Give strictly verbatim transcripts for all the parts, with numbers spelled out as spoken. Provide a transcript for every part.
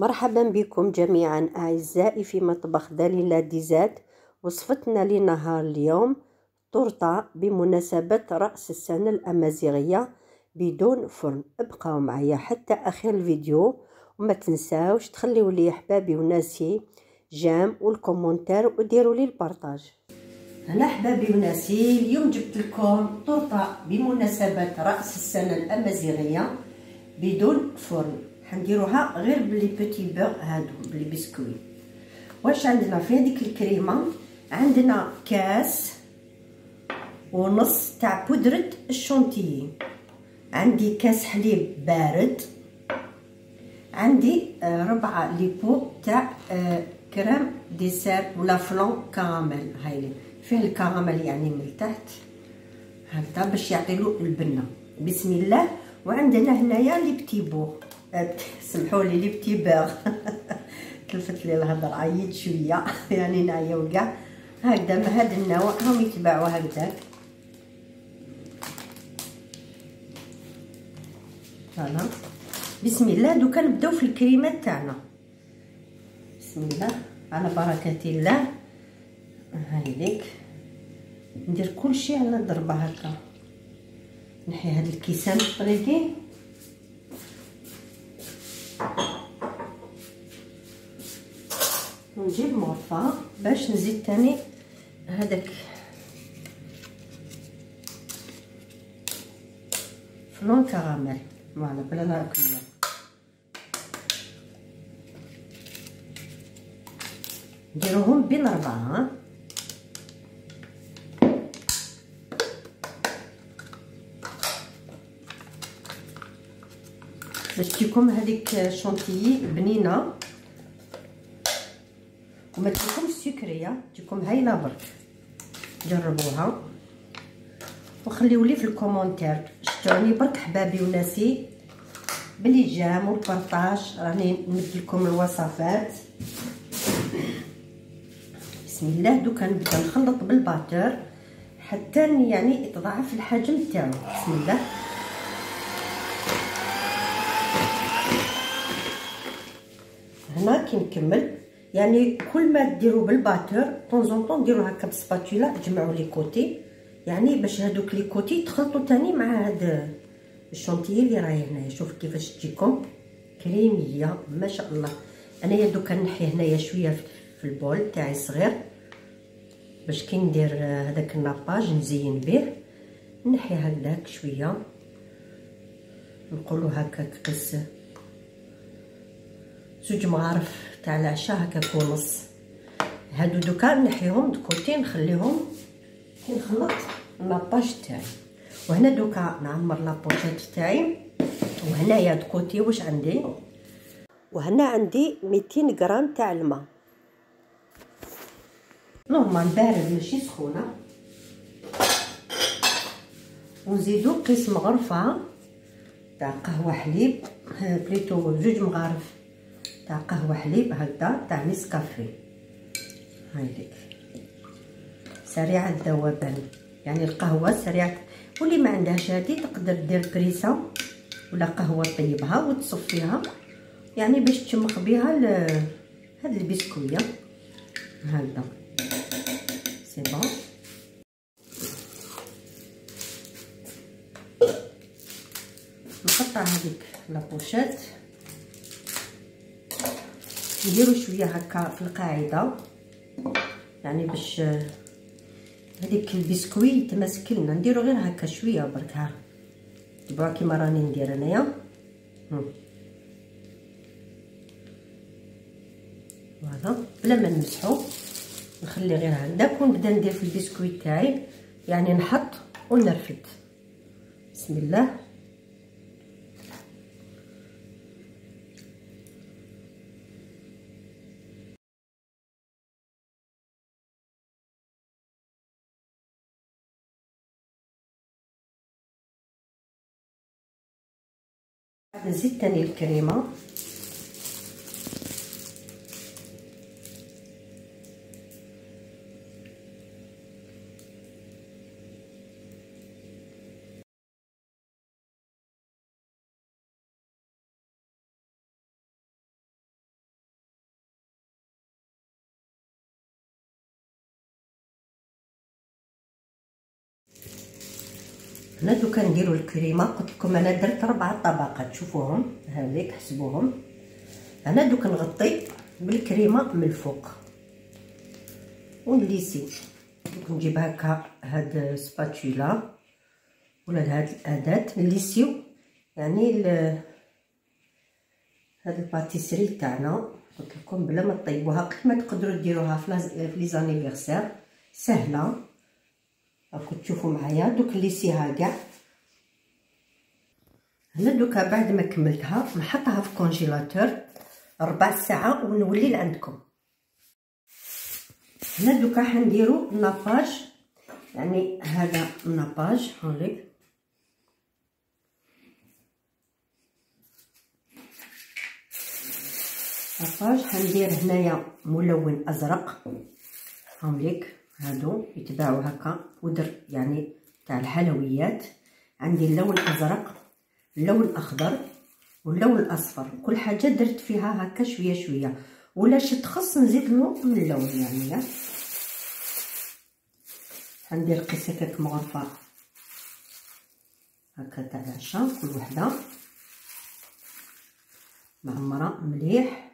مرحبا بكم جميعا أعزائي في مطبخ دليلة ديزات. وصفتنا لنهار اليوم تورتة بمناسبة رأس السنة الأمازيغية بدون فرن. ابقوا معي حتى أخير الفيديو وما تنساوش تخليوا لي أحبابي وناسي جام والكومنتار وديروا لي البارطاج. هلا أحبابي وناسي، اليوم جبت لكم تورتة بمناسبة رأس السنة الأمازيغية بدون فرن، حنديروها غير بلي بوتي بور هادو بلي بسكوي. واش عندنا في هذيك الكريمه؟ عندنا كاس ونص تاع بودره الشونتيي، عندي كاس حليب بارد، عندي ربعه ليبو تاع كريم ديسير ولا فلون كراميل، هايلين فيه الكراميل يعني من التحت هكذا باش يعطيلو البنه. بسم الله. وعندنا هنايا لي بتي بو، سمحوا لي لي بتي بور تلفت لي الهضره، عييت شويه يعني نعياو كاع هكذا من هاد النوع، هاهم يتباعوا هكذاك. فوالا بسم الله. دوكا نبداو في الكريمه تاعنا. بسم الله على بركه الله. هايليك ندير كلشي على ضربه هكا، نحي هاد الكيسان بطريقي ونجيب مرفأ باش نزيد تاني هذاك فلون كراميل. فوالا بلا لا كله نديروهم بين ربعه. باش تجيكم هذيك الشونتيي بنينه وما تجيكمش سكريه، تجيكم هايله برك. جربوها وخليوا لي في الكومونتير، شجعوني برك حبابي وناسي بلي جام والبارطاج، راني نبدلكم الوصفات. بسم الله. دوكا نبدا نخلط بالباتور حتى يعني يتضاعف الحجم تاعو. بسم الله. هنا كي نكمل يعني كل ما ديروا بالباتور طونزون طون ديروا هكا بسباتولا، جمعوا لي كوتي يعني باش هادوك لي كوتي تخلطوا تاني مع هاد الشونتيي اللي راهي هنايا. شوف كيفاش تجيكم كريميه ما شاء الله. انايا دوكا نحي هنايا شويه في البول تاعي صغير باش كي ندير هذاك الناباج نزين به، نحي هكذاك شويه، نقولوا هكاك قص زوج مغارف تاع العشاء هكا ونص. هادو دوكا نحيهم دكوتي نخليهم كي نخلط لاباج تاعي. وهنا دوكا نعمر لابوشيت تاعي. وهنايا دكوتي واش عندي، وهنا عندي مئتين غرام تاع الماء، نورمال بارد ماشي سخونه، ونزيدو قسم غرفه تاع قهوه حليب، بليتو زوج مغارف تاع قهوه حليب هكذا تاع نيسكافي. هايليك سريعه الذوبان يعني القهوه سريعه، واللي ما عندهاش هادي تقدر دير بريسه ولا قهوه طيبها وتصفيها يعني باش تشمخ بها هاد البسكويه هكذا. سي بون. نقطع هذيك لابوشيت، نديرو شويه هكا في القاعده يعني باش هذيك البسكوي يتماسك لنا، نديرو غير هكا شويه برك. ها تبعوا كيما راني ندير انايا. فوالا بلا ما نمسحو، نخلي غير هكداك ونبدا ندير في البسكوي تاعي يعني نحط ونرفد. بسم الله. نزيد تاني الكريمه هنا دوك كنديروا الكريمه. قلت لكم انا درت اربعه طبقات، شوفوهم هاوليك حسبوهم. هنا دوك نغطي بالكريمه من الفوق ونليسي. دوك نجيب هكا هاد السباتولا ولا هاد الاداه نليسيو يعني هاد الباتيسري تاعنا. قلت لكم بلا ما تطيبوها كيما تقدروا ديروها في لي زانيفيرسير سهله. راكم تشوفوا معايا دوك ليسيها كاع. هنا دوكا بعد ما كملتها نحطها في الكونجيلاتور ربع ساعه ونولي لعندكم. هنا دوكا حنديروا الناباج، يعني هذا الناباج هاوليك الناباج حندير هنايا ملون ازرق هاوليك. هادو يتباعوا هكا ودر يعني تاع الحلويات. عندي اللون الازرق، اللون الاخضر واللون الاصفر، كل حاجه درت فيها هكا شويه شويه، ولا شي تخص نزيد له من اللون يعني. عندي القصه كيك مغرفه هكا تاع العشاء كل وحده معمره مليح.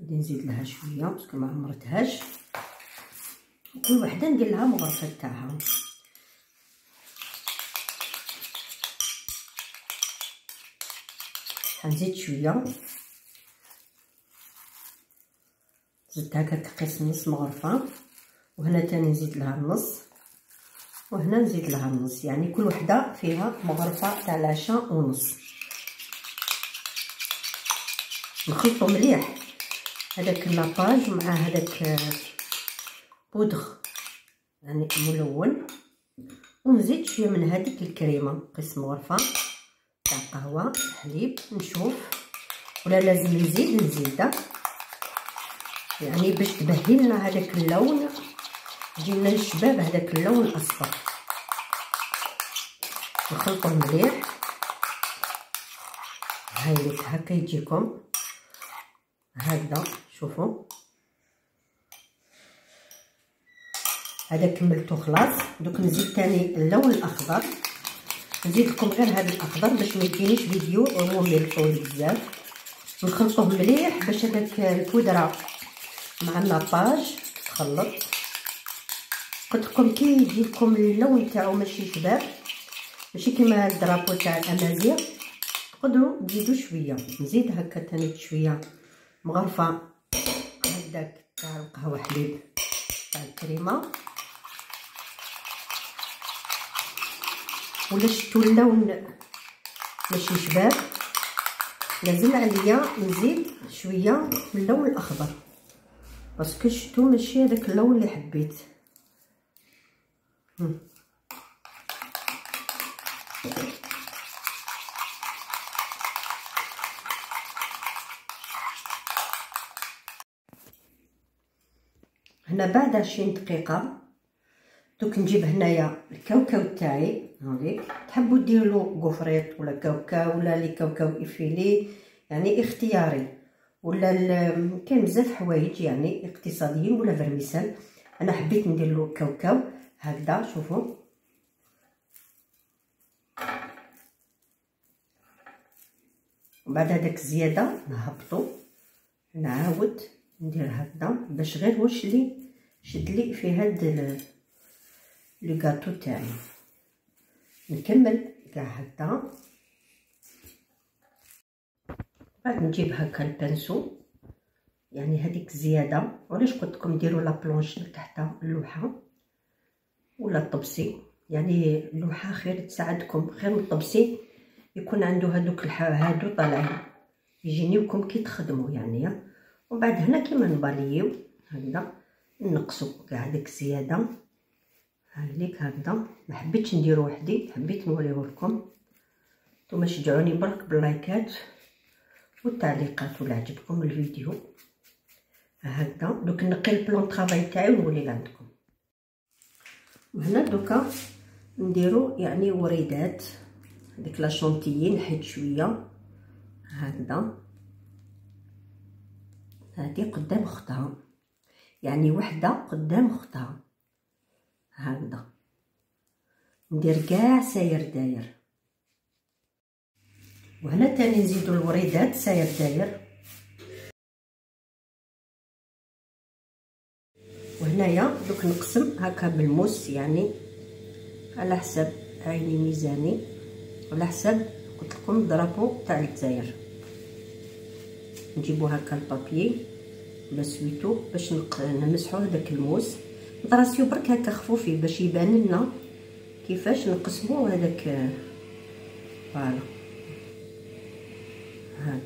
غادي نزيد لها شويه باسكو ما عمرتهاش، وكل وحده ندير لها مغرفه تاعها. حنزيد شويه، زدت هكا تقيس نص مغرفه، وهنا تاني نزيد لها النص، وهنا نزيد لها النص، يعني كل وحده فيها مغرفه تاع العشاء ونص. نخلطو مليح هذاك الناباج مع هذاك بودغ يعني ملون، ونزيد شويه من هذيك الكريمه. قسم غرفه تاع قهوه حليب نشوف ولا لازم نزيد نزيد يعني باش تبهي لنا هذاك اللون، يجي لنا الشباب هذاك اللون الاصفر. نخلطوه مليح هايليك هكا يجيكم هكذا. شوفوا هذا كملته خلاص. دوك نزيد ثاني اللون الاخضر، نزيد لكم غير هذا الاخضر باش ما يجينيش فيديو ممل طويل بزاف. نخلطوه مليح باش هذاك البودره مع الناباج تخلط. قلت لكم كي يجي لكم اللون تاعو ماشي شباب، ماشي كيما الدرابو تاع الامازيغ، تقدروا تزيدوا شويه. نزيد هكا ثاني شويه مغرفه هداك تاع القهوه حليب تاع الكريمه. ولا شفتوا اللون ماشي شباب، لازم عليا نزيد شويه من اللون الاخضر باسكو شفتوا ماشي هذاك اللون اللي حبيت. هنا بعد عشرين دقيقه دوك نجيب هنايا الكاوكاو تاعي هاوليك. تحبوا ديروا كوفريط ولا كاوكاو ولا لي كاوكاو افيلي يعني اختياري، ولا كاين بزاف حوايج يعني اقتصاديين ولا فرميسال. انا حبيت ندير له كاوكاو هكذا. شوفوا وبعد هذاك الزياده نهبطو نعاود ندير هكذا باش غير واش لي شد لي في هاد لو كاطو تاعي. نكمل كاع هكذا. بعد نجيب هكا البانسو يعني هذيك الزياده. علاش قلت لكم ديروا لا بلونش تحتها اللوحه ولا الطبسي، يعني اللوحه خير تساعدكم خير من الطبسي، يكون عنده هذوك هادو طالعين يجينيوكم كي تخدموا يعني. ومن بعد هنا كيما نباليو هكذا نقصو كاع ديك الزياده هاليك هكذا. ما حبيتش نديرو وحدي، حبيت نوريه لكم. نتوما شجعوني برك باللايكات والتعليقات ولا عجبكم الفيديو هكذا. دوك نقي البلون طرافاي تاعي ونولي لعندكم. وهنا دوكا نديرو يعني وريدات هذيك لا شونتيي. نحيد شويه هكذا هادي قدام اختها، يعني وحده قدام اختها هكذا ندير كاع ساير داير. وهنا تاني نزيدو الوريدات ساير داير. وهنايا دوك نقسم هكا بالموس، يعني على حسب عيني ميزاني، على حسب قلت لكم ضربو تاع الجزائر. نجيبو هكا البابي ولا سويتو باش نمسحو هذاك الموس، نطراسيو برك هكا خفوفي باش يبان لنا كيفاش نقسمو هذاك. فوالا هكا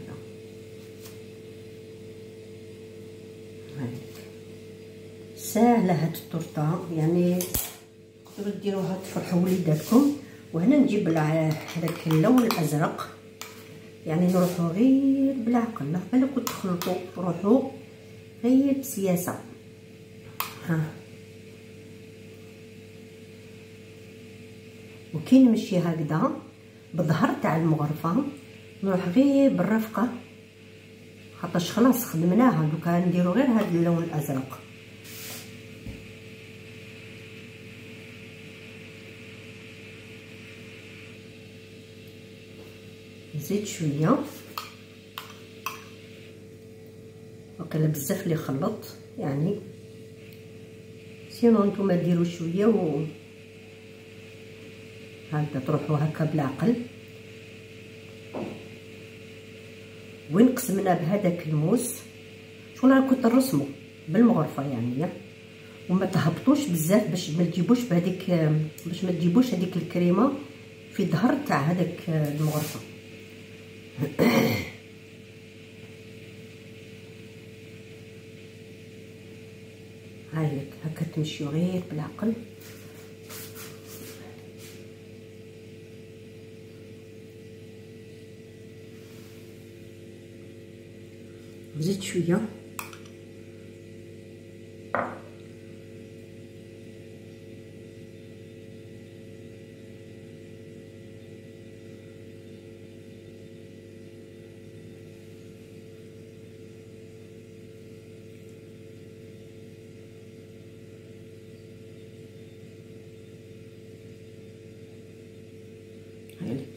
ساهله هاد التورته، يعني تقدروا ديروها تفرحوا وليداتكم. وهنا نجيب هذاك اللون الازرق، يعني نروحوا غير بالعقل، لا بالك تخلطوا، روحوا غير بسياسه. ها وكي نمشي هكذا بالظهر تاع المغرفه نروح غير بالرفقه، حطاش خلاص خدمناها. دوكا نديروا غير هذا اللون الازرق. نزيد شويه، وقيلا بزاف اللي خلط، يعني سينو نتوما ديروا شويه و هكذا تروحوا هكا بالعقل. وين قسمنا بهذاك الموس شكون راكم ترسموا بالمغرفه، يعني وما تهبطوش بزاف باش ما تجيبوش بهذيك، باش ما تجيبوش هذيك الكريمه في ظهر تاع هذاك المغرفه. هايك هكا تمشيو غير بالعقل. زيد شويه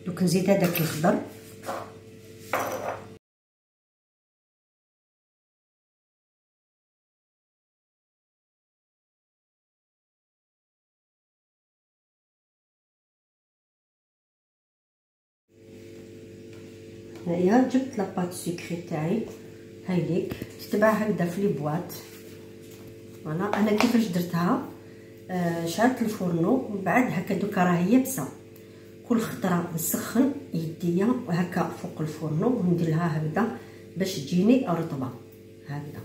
دوك نزيد هذاك الخضر. هنايا جبت لاباط سكري تاعي، هايليك تتباع هكذا في لي بواط. فوالا انا كيفاش درتها، آه شعلت الفرنو من بعد هكا دوكا راهي يابسه. كل خطره نسخن يديا هكا فوق الفرنو ونديرلها هكذا باش تجيني رطبه هكذا،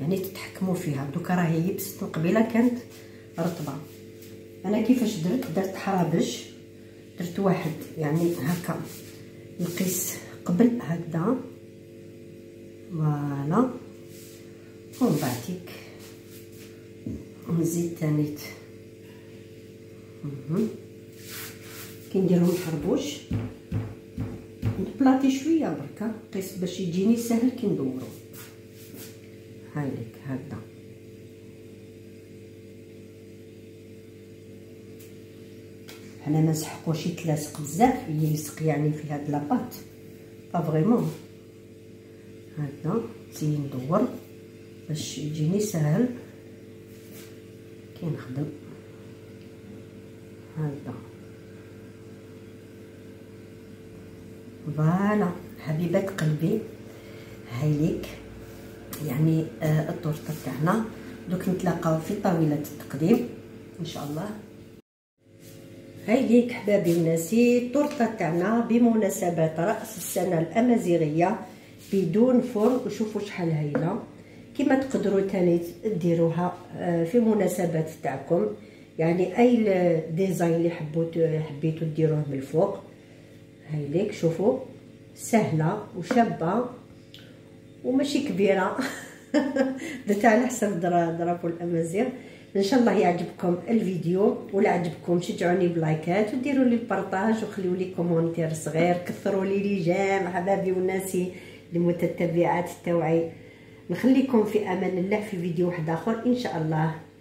يعني تتحكموا فيها. دوكا راهي يبست، من قبيله كانت رطبه. انا كيفاش درت، درت حرابش، درت واحد يعني هكا نقيس قبل هكذا. فوالا ومن بعديك نزيد تانيت كي نديرهم الحربوش نبلاطي شويه بركه، نقيس باش يجيني سهل كي ندورو. هايليك هكذا حنا ما نسحقوش يتلاصق بزاف، يلصق يعني في هاد لاباط با فريمون. هكذا نزيد ندور باش يجيني سهل كي نخدم. هكذا فوالا حبيبات قلبي، هايليك يعني آه التورته تاعنا. دوك نتلاقاو في طاوله التقديم ان شاء الله. هايليك حبابي وناسي التورته تاعنا بمناسبه راس السنه الامازيغيه بدون فرن. وشوفوا شحال هايله، كما تقدروا تاني ديروها آه في مناسبات تاعكم، يعني اي ديزاين اللي حبيتو حبيتو ديروه من الفوق. هايليك شوفوا سهله وشابه وماشي كبيره. درتها على حسب ضربوا الامازيغ. ان شاء الله يعجبكم الفيديو، ولا عجبكم شجعوني بلايكات وديروا لي البارطاج وخليوا لي كومونتير صغير، كثروا لي لي جام حبابي وناسي لمتتبعات التوعي. نخليكم في امان الله في فيديو واحد اخر ان شاء الله.